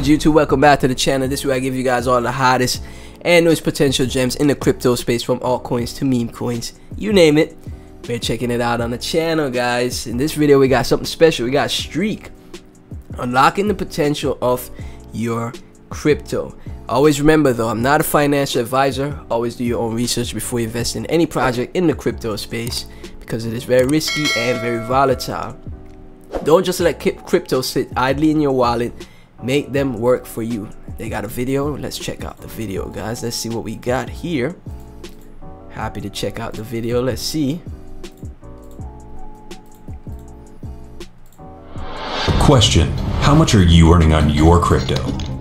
good, YouTube? Welcome back to the channel. This way I give you guys all the hottest and newest potential gems in the crypto space, from altcoins to meme coins, you name it. We're checking it out on the channel, guys. In this video, we got something special. We got Streakk, unlocking the potential of your crypto. Always remember though, I'm not a financial advisor. Always do your own research before you invest in any project in the crypto space, because it is very risky and very volatile. Don't just let crypto sit idly in your wallet. Make them work for you. They got a video. Let's check out the video, guys. Let's see what we got here. Happy to check out the video. Let's see. Question: how much are you earning on your crypto?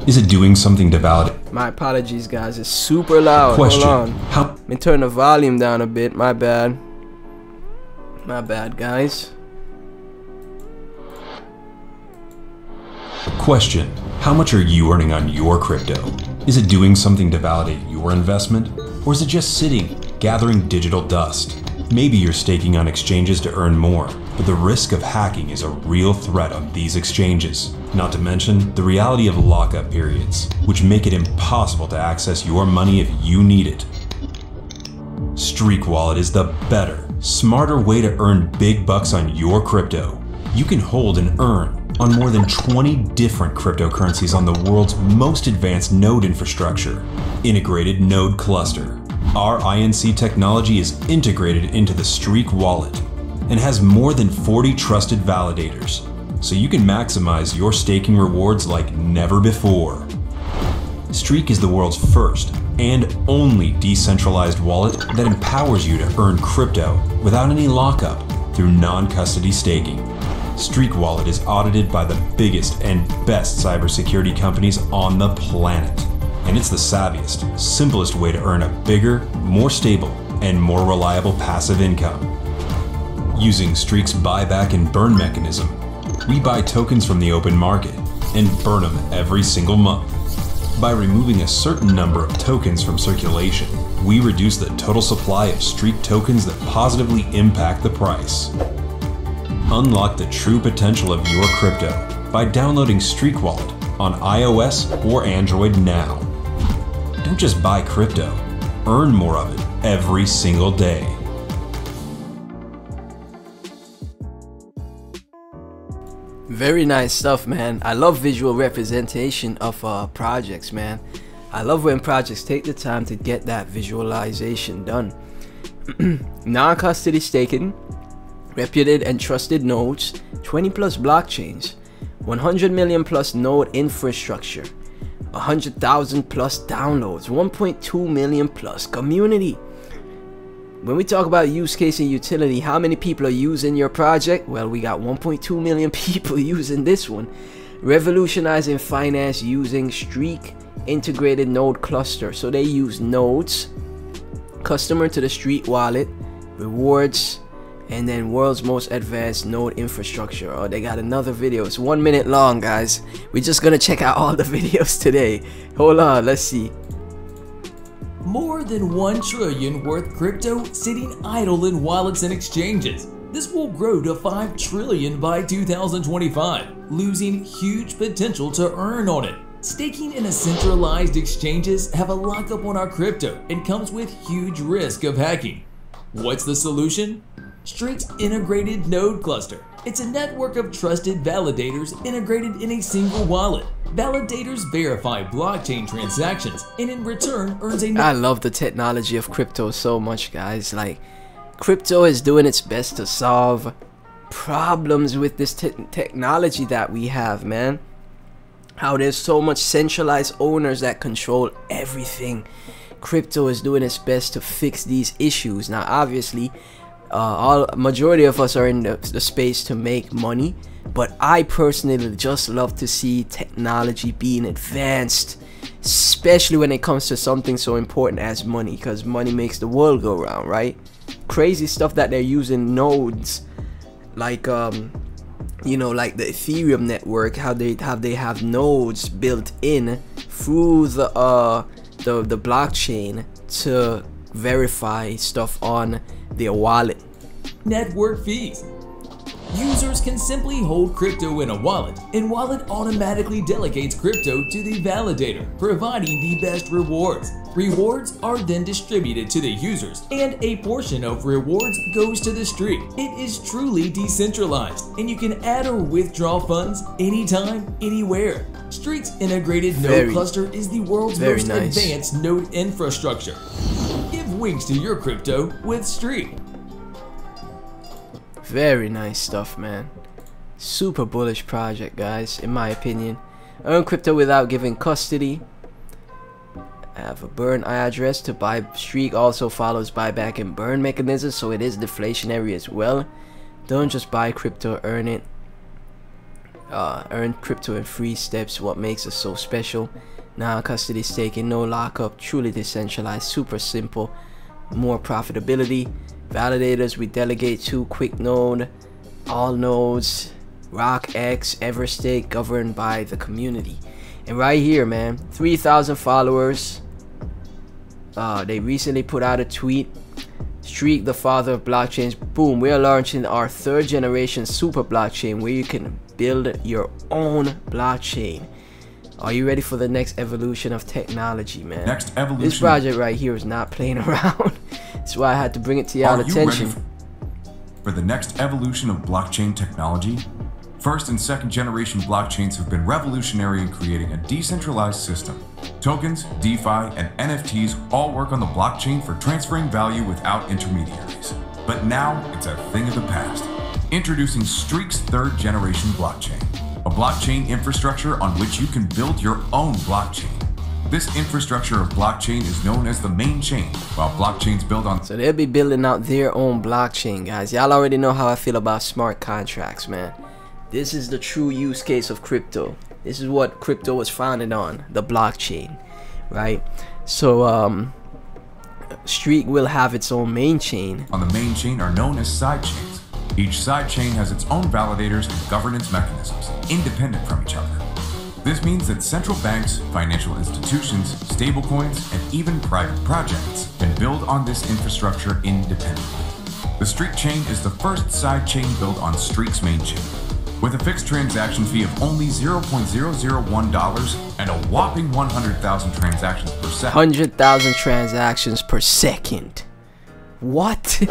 Is it doing something to validate? My apologies, guys. It's super loud. Question: hold on. Let me turn the volume down a bit. My bad. My bad, guys. Question: how much are you earning on your crypto? Is it doing something to validate your investment? Or is it just sitting, gathering digital dust? Maybe you're staking on exchanges to earn more, but the risk of hacking is a real threat on these exchanges. Not to mention the reality of lockup periods, which make it impossible to access your money if you need it. Streakk Wallet is the better, smarter way to earn big bucks on your crypto. You can hold and earn on more than 20 different cryptocurrencies on the world's most advanced node infrastructure, integrated node cluster. Our INC technology is integrated into the Streakk wallet and has more than 40 trusted validators, so you can maximize your staking rewards like never before. Streakk is the world's first and only decentralized wallet that empowers you to earn crypto without any lockup through non-custody staking. Streakk Wallet is audited by the biggest and best cybersecurity companies on the planet. And it's the savviest, simplest way to earn a bigger, more stable, and more reliable passive income. Using Streakk's buyback and burn mechanism, we buy tokens from the open market and burn them every single month. By removing a certain number of tokens from circulation, we reduce the total supply of Streakk tokens that positively impact the price. Unlock the true potential of your crypto by downloading Streakk Wallet on iOS or Android now. Don't just buy crypto, earn more of it every single day. Very nice stuff, man. I love visual representation of projects, man. I love when projects take the time to get that visualization done. Non-custody staking, reputed and trusted nodes, 20 plus blockchains, 100 million plus node infrastructure, 100,000 plus downloads, 1.2 million plus community. When we talk about use case and utility, how many people are using your project? Well, we got 1.2 million people using this one. Revolutionizing finance using Streakk integrated node cluster. So they use nodes, customer to the Streakk wallet, rewards, and then world's most advanced node infrastructure. Oh, they got another video. It's 1 minute long, guys. We're just gonna check out all the videos today. Hold on, let's see. More than 1 trillion worth crypto sitting idle in wallets and exchanges. This will grow to 5 trillion by 2025, losing huge potential to earn on it. Staking in a centralized exchanges have a lockup on our crypto and comes with huge risk of hacking. What's the solution? Streakk's integrated node cluster. It's a network of trusted validators integrated in a single wallet. Validators verify blockchain transactions and in return earns a... I love the technology of crypto so much, guys. Like, crypto is doing its best to solve problems with this technology that we have, man. How there's so much centralized owners that control everything. Crypto is doing its best to fix these issues. Now, obviously, majority of us are in the space to make money, but I personally just love to see technology being advanced, especially when it comes to something so important as money, because money makes the world go round, right? Crazy stuff that they're using nodes, like you know, like the Ethereum network, how they have nodes built in through the blockchain to verify stuff on their wallet. Network fees. users can simply hold crypto in a wallet, and Wallet automatically delegates crypto to the validator, providing the best rewards. Rewards are then distributed to the users, and a portion of rewards goes to the Streakk. It is truly decentralized, and you can add or withdraw funds anytime, anywhere. Streakk's integrated node cluster is the world's most advanced node infrastructure. Give wings to your crypto with Streakk. Very nice stuff, man. Super bullish project, guys, in my opinion. Earn crypto without giving custody. I have a burn address to buy. Streakk also follows buyback and burn mechanisms, so it is deflationary as well. Don't just buy crypto, earn it. Earn crypto in 3 steps, what makes us so special. Now custody is taken, no lockup, truly decentralized, super simple. More profitability. Validators we delegate to: Quick Node, All Nodes, RockX, EverStake, governed by the community. And right here, man, 3,000 followers. They recently put out a tweet. Streakk, the father of blockchains. Boom, we are launching our 3rd generation super blockchain where you can build your own blockchain. Are you ready for the next evolution of technology, man? Next evolution. This project right here is not playing around. That's why I had to bring it to y'all attention. For the next evolution of blockchain technology? 1st and 2nd generation blockchains have been revolutionary in creating a decentralized system. Tokens, DeFi, and NFTs all work on the blockchain for transferring value without intermediaries. But now it's a thing of the past. Introducing Streakk's 3rd generation blockchain, a blockchain infrastructure on which you can build your own blockchain. This infrastructure of blockchain is known as the main chain, while blockchains build on... So they'll be building out their own blockchain, guys. Y'all already know how I feel about smart contracts, man. This is the true use case of crypto. This is what crypto was founded on, the blockchain, right? So Streakk will have its own main chain. On the main chain are known as side chains. Each side chain has its own validators and governance mechanisms, independent from each other. This means that central banks, financial institutions, stablecoins, and even private projects can build on this infrastructure independently. The Streakk chain is the 1st side chain built on Streakk's main chain. With a fixed transaction fee of only $0.001 and a whopping 100,000 transactions per second. 100,000 transactions per second. What?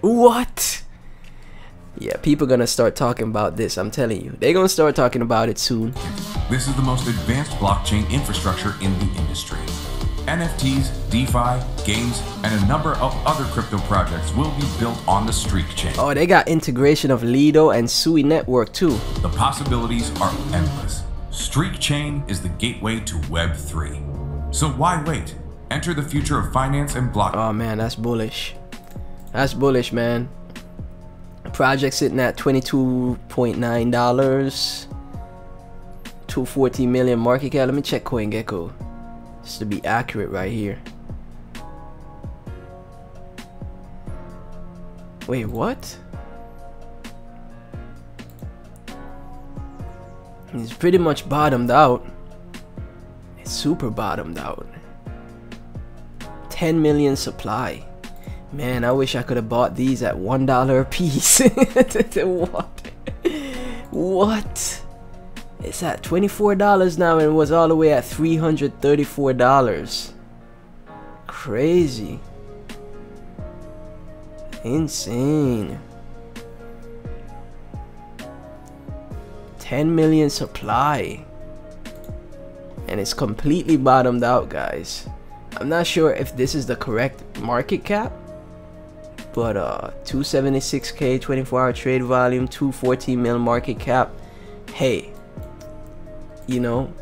What? Yeah, people are gonna start talking about this, I'm telling you. They're gonna start talking about it soon. This is the most advanced blockchain infrastructure in the industry. NFTs, DeFi, games, and a number of other crypto projects will be built on the Streakk chain. Oh, they got integration of Lido and Sui Network too. The possibilities are endless. Streakk chain is the gateway to Web3. So why wait? Enter the future of finance and blockchain. Oh man, that's bullish. That's bullish, man. Project sitting at $22.9, 240 million market cap. Let me check CoinGecko. Just to be accurate right here. Wait, what? It's pretty much bottomed out. It's super bottomed out. 10 million supply. Man, I wish I could have bought these at $1 a piece. What? What? It's at $24 now and was all the way at $334. Crazy. Insane. 10 million supply. And it's completely bottomed out, guys. I'm not sure if this is the correct market cap. But 276K, 24-hour trade volume, 214 mil market cap. Hey, you know,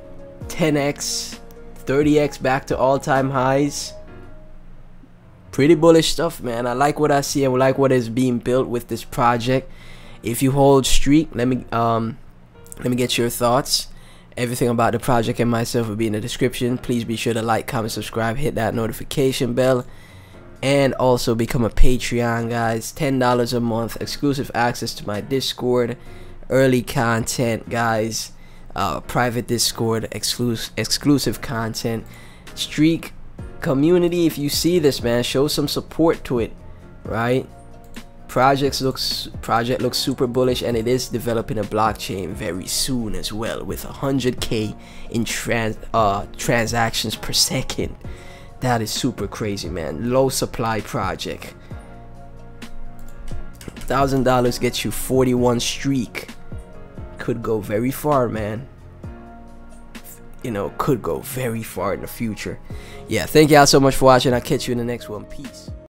10x, 30x back to all-time highs. Pretty bullish stuff, man. I like what I see. I like what is being built with this project. If you hold Streakk, let me get your thoughts. Everything about the project and myself will be in the description. Please be sure to like, comment, subscribe, hit that notification bell. And also become a Patreon, guys. $10 a month, exclusive access to my Discord, early content, guys, private Discord, exclusive content. Streakk community, if you see this, man, show some support to it, right? Project looks super bullish, and it is developing a blockchain very soon as well, with 100K in transactions per second. That is super crazy, man. Low supply project. $1,000 gets you 41 Streakk. Could go very far, man. You know, could go very far in the future. Yeah, thank y'all so much for watching. I'll catch you in the next one. Peace.